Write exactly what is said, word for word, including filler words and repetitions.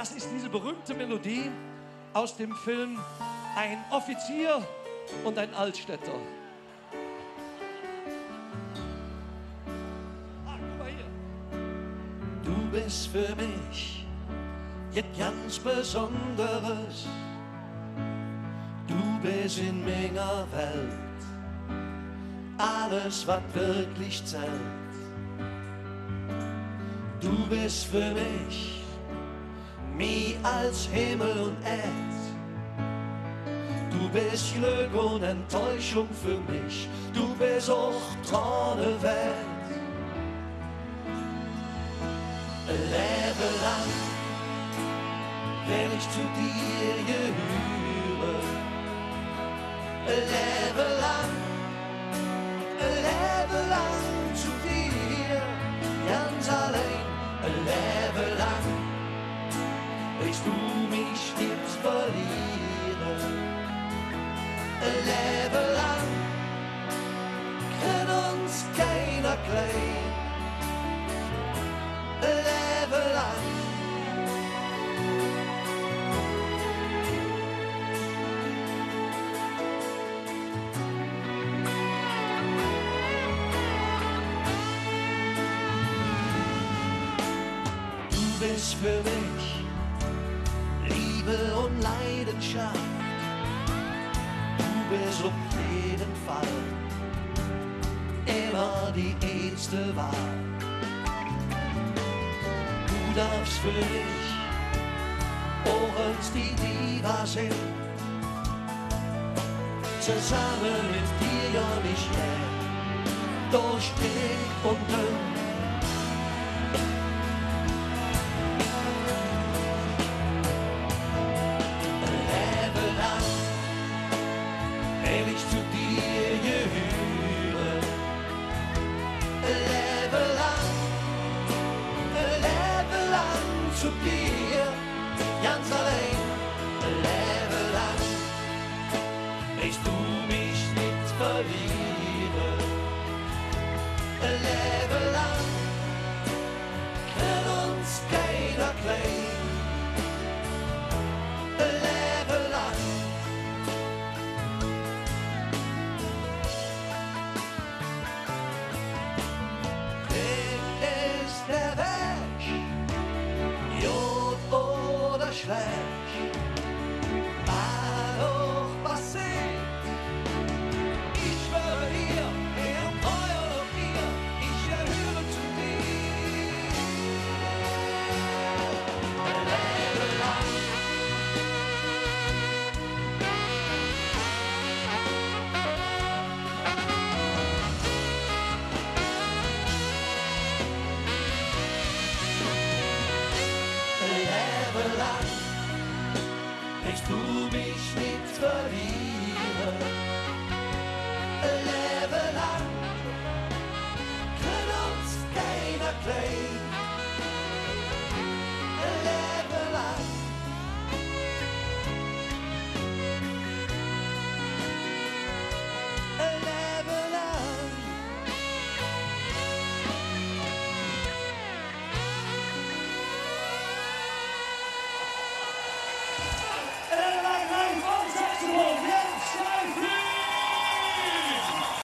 das ist diese berühmte Melodie aus dem Film Ein Offizier und ein Altstädter. Ah, guck mal hier. Du bist für mich jetzt ganz Besonderes. Du bist in meiner Welt alles, was wirklich zählt. Du bist für mich mehr als Himmel und Erd. Du bist Glück und Enttäuschung für mich. Du bist auch Träume wert. Ein Leben lang will ich zu dir gehören. Ein Leben lang, ein Leben lang zu dir, ganz allein. Ein Leben lang willst du mich nicht verlieren. Ein Leben lang kann uns keiner klein. Ein Leben lang. Du bist für mich Liebe und Leidenschaft. Du bist auf jeden Fall immer die erste Wahl. Du darfst für mich Ohren, die Diva sind. Zusammen mit dir und ich mehr durch dick und dünn. Zu dir, ganz allein, ein Leben lang, willst du mich nicht verlieren. Ein Leben lang, kann uns keiner klein. Ein Leben lang, das ist der Weg. Willst du mich nicht verlieren? Ein Leben lang.